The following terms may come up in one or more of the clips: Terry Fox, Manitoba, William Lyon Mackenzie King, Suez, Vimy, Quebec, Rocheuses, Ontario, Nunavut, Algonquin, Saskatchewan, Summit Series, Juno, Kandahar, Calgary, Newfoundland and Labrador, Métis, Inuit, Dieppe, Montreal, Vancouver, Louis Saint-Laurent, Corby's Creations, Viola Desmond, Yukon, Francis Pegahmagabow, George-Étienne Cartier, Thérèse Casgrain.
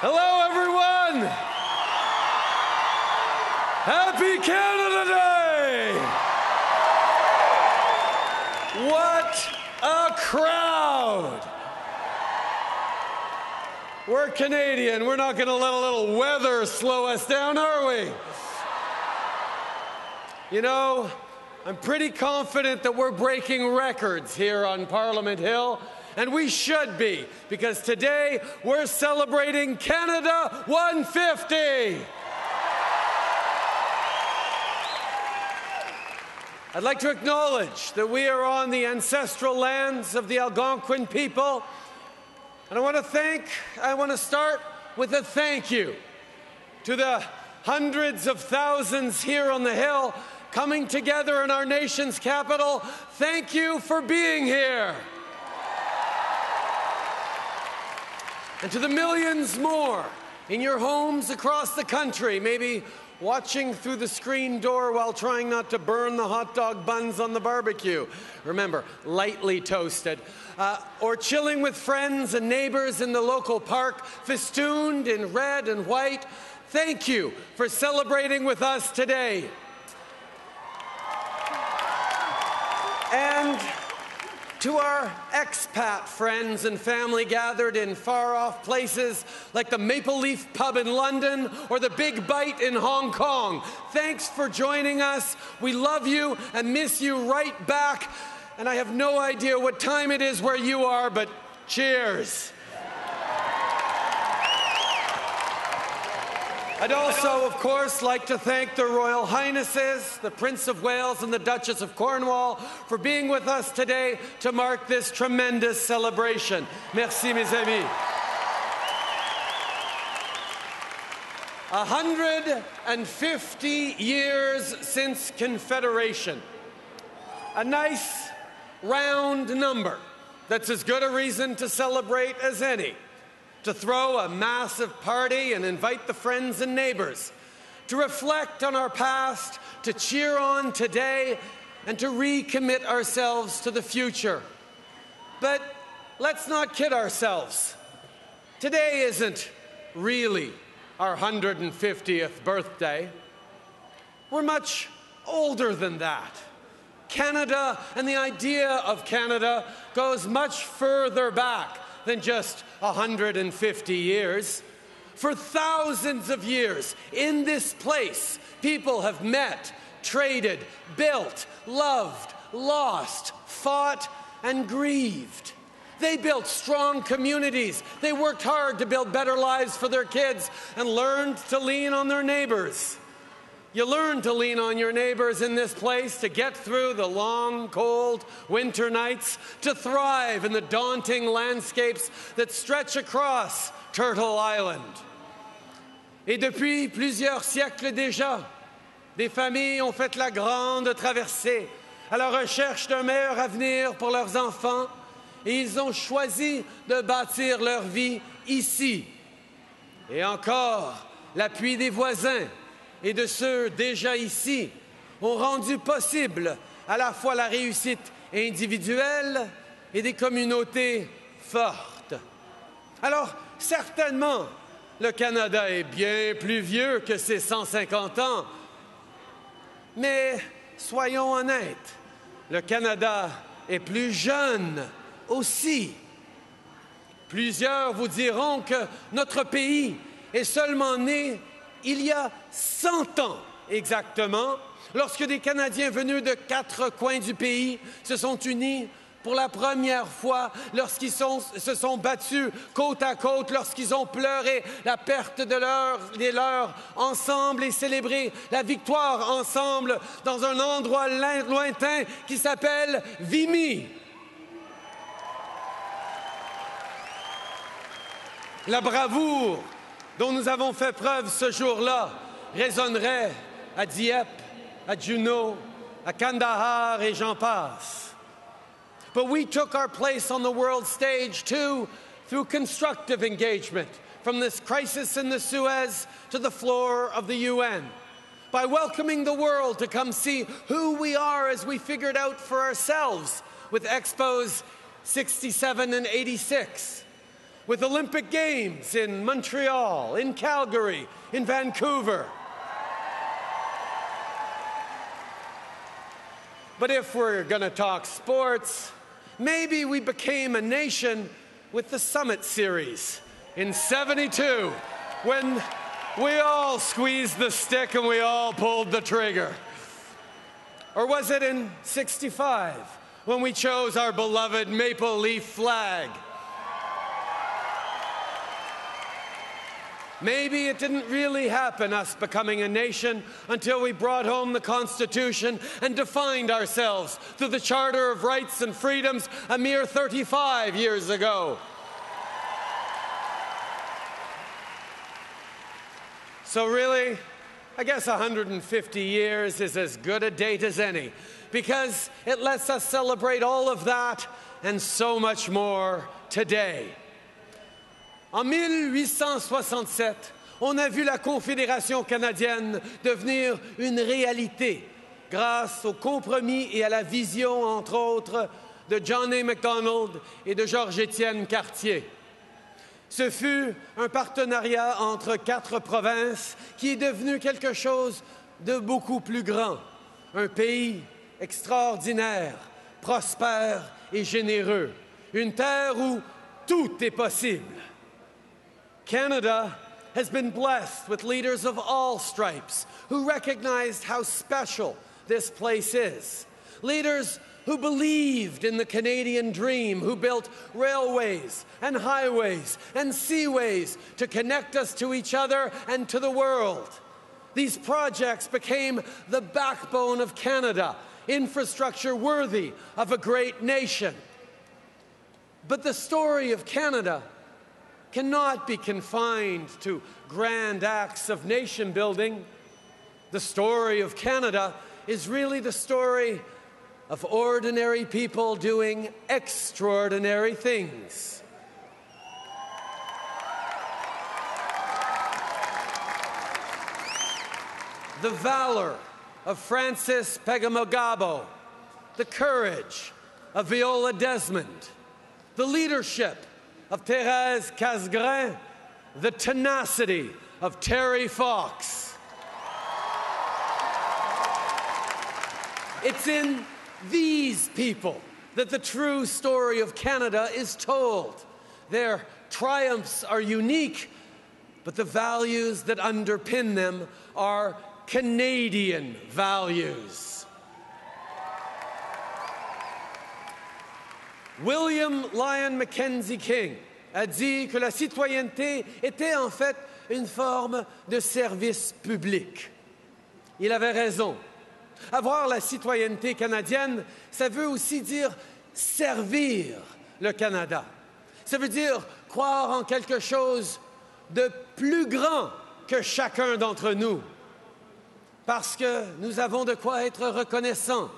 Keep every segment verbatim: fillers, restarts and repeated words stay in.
Hello, everyone. Happy Canada Day. What a crowd. We're Canadian. We're not going to let a little weather slow us down, are we? You know, I'm pretty confident that we're breaking records here on Parliament Hill. And we should be, because today we're celebrating Canada one fifty. I'd like to acknowledge that we are on the ancestral lands of the Algonquin people. And I want to thank, I want to start with a thank you to the hundreds of thousands here on the Hill coming together in our nation's capital. Thank you for being here. And to the millions more in your homes across the country, maybe watching through the screen door while trying not to burn the hot dog buns on the barbecue. Remember, lightly toasted. Uh, or chilling with friends and neighbors in the local park, festooned in red and white. Thank you for celebrating with us today. And to our expat friends and family gathered in far-off places like the Maple Leaf Pub in London or the Big Bite in Hong Kong, thanks for joining us. We love you and miss you right back. And I have no idea what time it is where you are, but cheers. I'd also, of course, like to thank the Royal Highnesses, the Prince of Wales and the Duchess of Cornwall for being with us today to mark this tremendous celebration. Merci, mes amis. one hundred fifty years since Confederation. A nice, round number that's as good a reason to celebrate as any. To throw a massive party and invite the friends and neighbors, to reflect on our past, to cheer on today, and to recommit ourselves to the future. But let's not kid ourselves. Today isn't really our one hundred fiftieth birthday. We're much older than that. Canada and the idea of Canada goes much further back than just one hundred fifty years. For thousands of years, in this place, people have met, traded, built, loved, lost, fought, and grieved. They built strong communities. They worked hard to build better lives for their kids and learned to lean on their neighbors. You learn to lean on your neighbors in this place to get through the long, cold winter nights, to thrive in the daunting landscapes that stretch across Turtle Island. Et depuis plusieurs siècles déjà, des familles ont fait la grande traversée à la recherche d'un meilleur avenir pour leurs enfants, et ils ont choisi de bâtir leur vie ici. Et encore, l'appui des voisins et de ceux déjà ici ont rendu possible à la fois la réussite individuelle et des communautés fortes. Alors, certainement, le Canada est bien plus vieux que ses cent cinquante ans, mais soyons honnêtes, le Canada est plus jeune aussi. Plusieurs vous diront que notre pays est seulement né il y a cent ans exactement, lorsque des Canadiens venus de quatre coins du pays se sont unis pour la première fois, lorsqu'ils se sont battus côte à côte, lorsqu'ils ont pleuré la perte de leur, des leurs ensemble et célébré la victoire ensemble dans un endroit lointain qui s'appelle Vimy. La bravoure dont nous avons fait preuve ce jour-là résonnerait à Dieppe, à Juno, à Kandahar, et j'en passe. But we took our place on the world stage, too, through constructive engagement, from this crisis in the Suez to the floor of the U N, by welcoming the world to come see who we are as we figured out for ourselves with Expos sixty-seven and eighty-six. with Olympic Games in Montreal, in Calgary, in Vancouver. But if we're going to talk sports, maybe we became a nation with the Summit Series in seventy-two, when we all squeezed the stick and we all pulled the trigger. Or was it in sixty-five, when we chose our beloved maple leaf flag? Maybe it didn't really happen, us becoming a nation, until we brought home the Constitution and defined ourselves through the Charter of Rights and Freedoms a mere thirty-five years ago. So really, I guess one hundred fifty years is as good a date as any, because it lets us celebrate all of that and so much more today. En mille huit cent soixante-sept, on a vu la Confédération canadienne devenir une réalité grâce au compromis et à la vision, entre autres, de John A. Macdonald et de George-Étienne Cartier. Ce fut un partenariat entre quatre provinces qui est devenu quelque chose de beaucoup plus grand, un pays extraordinaire, prospère et généreux, une terre où tout est possible. Canada has been blessed with leaders of all stripes who recognized how special this place is. Leaders who believed in the Canadian dream, who built railways and highways and seaways to connect us to each other and to the world. These projects became the backbone of Canada, infrastructure worthy of a great nation. But the story of Canada cannot be confined to grand acts of nation building. The story of Canada is really the story of ordinary people doing extraordinary things. The valor of Francis Pegahmagabow, the courage of Viola Desmond, the leadership of Thérèse Casgrain, the tenacity of Terry Fox. It's in these people that the true story of Canada is told. Their triumphs are unique, but the values that underpin them are Canadian values. William Lyon Mackenzie King a dit que la citoyenneté était en fait une forme de service public. Il avait raison. Avoir la citoyenneté canadienne, ça veut aussi dire servir le Canada. Ça veut dire croire en quelque chose de plus grand que chacun d'entre nous. Parce que nous avons de quoi être reconnaissants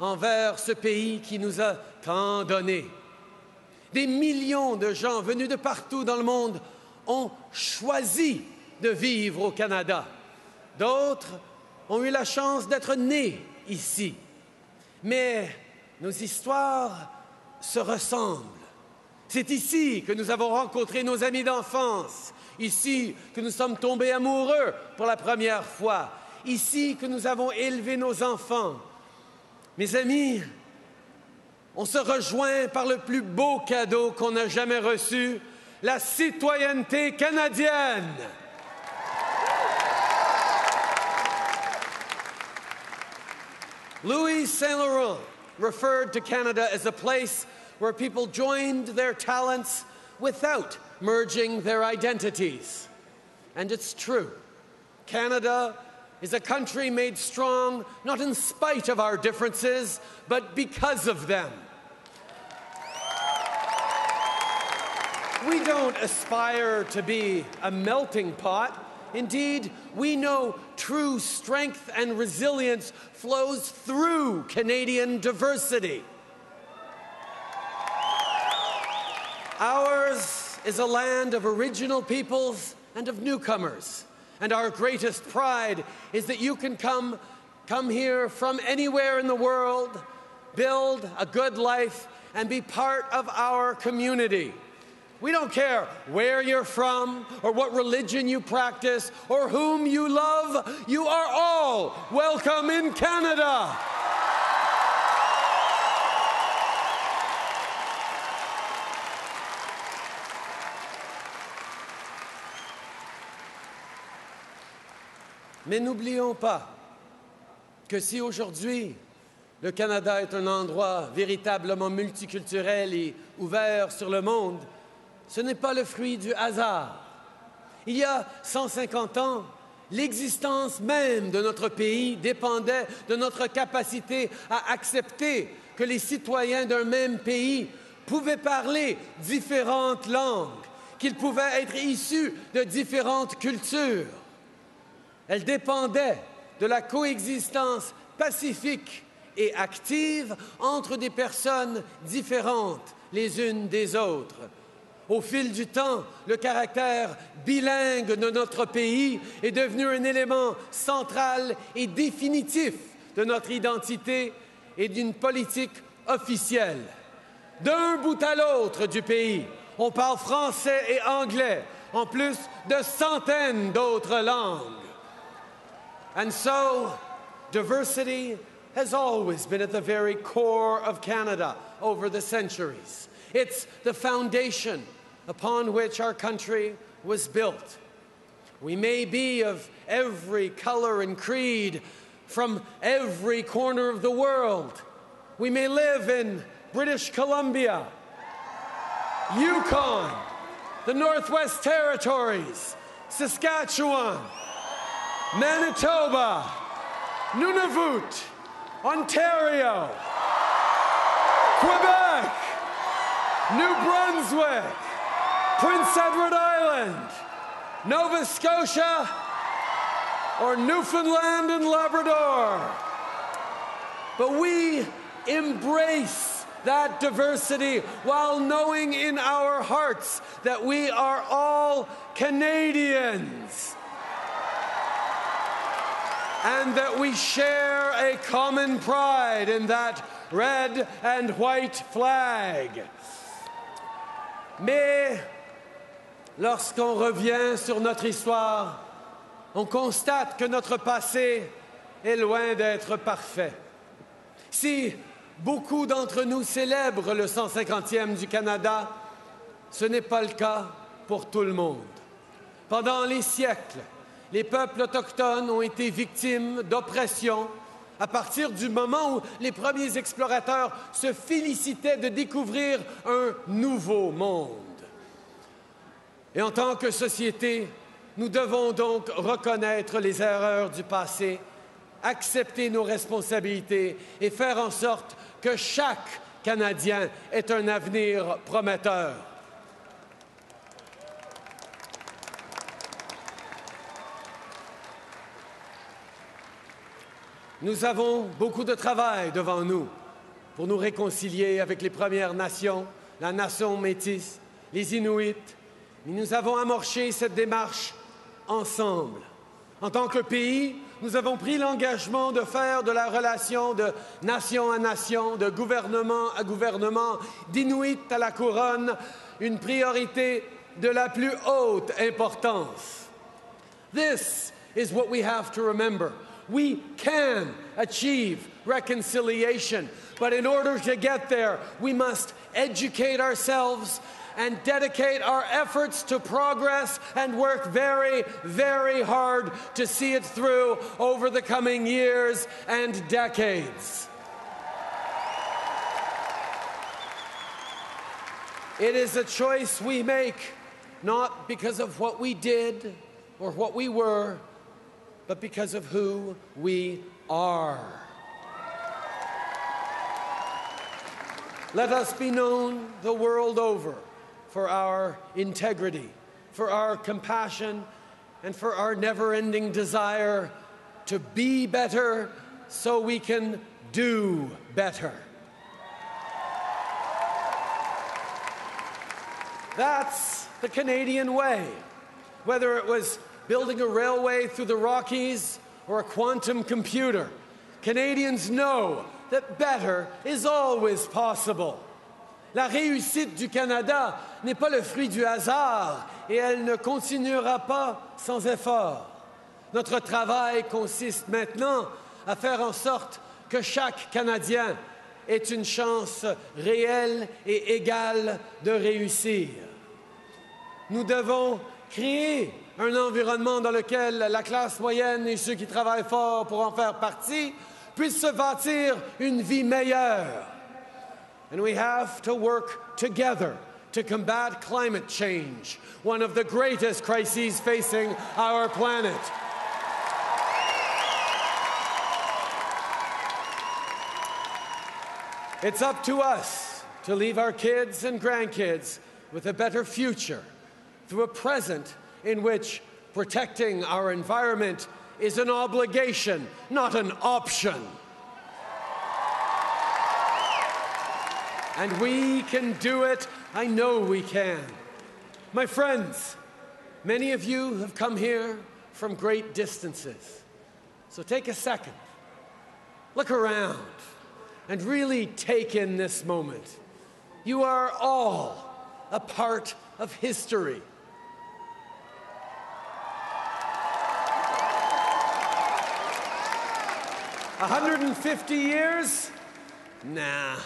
envers ce pays qui nous a tant donné. Des millions de gens venus de partout dans le monde ont choisi de vivre au Canada. D'autres ont eu la chance d'être nés ici. Mais nos histoires se ressemblent. C'est ici que nous avons rencontré nos amis d'enfance, ici que nous sommes tombés amoureux pour la première fois, ici que nous avons élevé nos enfants. Mes amis, on se rejoint par le plus beau cadeau qu'on a jamais reçu, la citoyenneté canadienne. Louis Saint-Laurent referred to Canada as a place where people joined their talents without merging their identities. And it's true. Canada is a country made strong, not in spite of our differences, but because of them. We don't aspire to be a melting pot. Indeed, we know true strength and resilience flows through Canadian diversity. Ours is a land of original peoples and of newcomers. And our greatest pride is that you can come, come here from anywhere in the world, build a good life, and be part of our community. We don't care where you're from or what religion you practice or whom you love. You are all welcome in Canada. Mais n'oublions pas que si aujourd'hui, le Canada est un endroit véritablement multiculturel et ouvert sur le monde, ce n'est pas le fruit du hasard. Il y a cent cinquante ans, l'existence même de notre pays dépendait de notre capacité à accepter que les citoyens d'un même pays pouvaient parler différentes langues, qu'ils pouvaient être issus de différentes cultures. Elle dépendait de la coexistence pacifique et active entre des personnes différentes les unes des autres. Au fil du temps, le caractère bilingue de notre pays est devenu un élément central et définitif de notre identité et d'une politique officielle. D'un bout à l'autre du pays, on parle français et anglais, en plus de centaines d'autres langues. And so, diversity has always been at the very core of Canada over the centuries. It's the foundation upon which our country was built. We may be of every color and creed from every corner of the world. We may live in British Columbia, Yukon, the Northwest Territories, Saskatchewan, Manitoba, Nunavut, Ontario, Quebec, New Brunswick, Prince Edward Island, Nova Scotia, or Newfoundland and Labrador. But we embrace that diversity while knowing in our hearts that we are all Canadians, and that we share a common pride in that red and white flag. Mais lorsqu'on revient sur notre histoire, on constate que notre passé est loin d'être parfait. Si beaucoup d'entre nous célèbrent le cent cinquantième du Canada, ce n'est pas le cas pour tout le monde. Pendant les siècles, les peuples autochtones ont été victimes d'oppression à partir du moment où les premiers explorateurs se félicitaient de découvrir un nouveau monde. Et en tant que société, nous devons donc reconnaître les erreurs du passé, accepter nos responsabilités et faire en sorte que chaque Canadien ait un avenir prometteur. Nous avons beaucoup de travail devant nous pour nous réconcilier avec les Premières Nations, la nation métisse, les Inuits. Mais nous avons amorché cette démarche ensemble. En tant que pays, nous avons pris l'engagement de faire de la relation de nation à nation, de gouvernement à gouvernement, d'Inuit à la couronne, une priorité de la plus haute importance. This is what we have to remember. We can achieve reconciliation, but in order to get there, we must educate ourselves and dedicate our efforts to progress and work very, very hard to see it through over the coming years and decades. It is a choice we make, not because of what we did or what we were, but because of who we are. Let us be known the world over for our integrity, for our compassion, and for our never-ending desire to be better so we can do better. That's the Canadian way, whether it was building a railway through the Rockies or a quantum computer. Canadians know that better is always possible. La réussite du Canada n'est pas le fruit du hasard et elle ne continuera pas sans effort. Notre travail consiste maintenant à faire en sorte que chaque Canadien ait une chance réelle et égale de réussir. Nous devons créer un environnement dans lequel la classe moyenne et ceux qui travaillent fort pour en faire partie puissent se bâtir une vie meilleure. And we have to work together to combat climate change, one of the greatest crises facing our planet. It's up to us to leave our kids and grandkids with a better future through a present in which protecting our environment is an obligation, not an option. And we can do it. I know we can. My friends, many of you have come here from great distances. So take a second, look around, and really take in this moment. You are all a part of history. one hundred fifty years? Nah.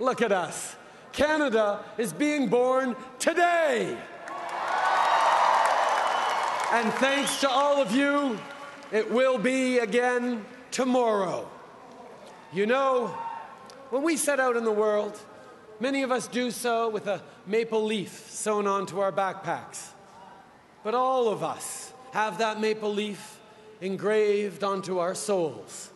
Look at us. Canada is being born today. And thanks to all of you, it will be again tomorrow. You know, when we set out in the world, many of us do so with a maple leaf sewn onto our backpacks. But all of us have that maple leaf engraved onto our souls.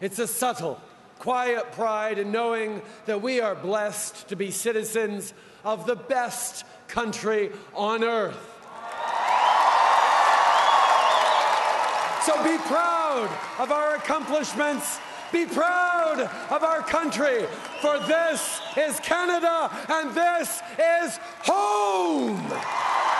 It's a subtle, quiet pride in knowing that we are blessed to be citizens of the best country on earth. So be proud of our accomplishments. Be proud of our country, for this is Canada and this is home.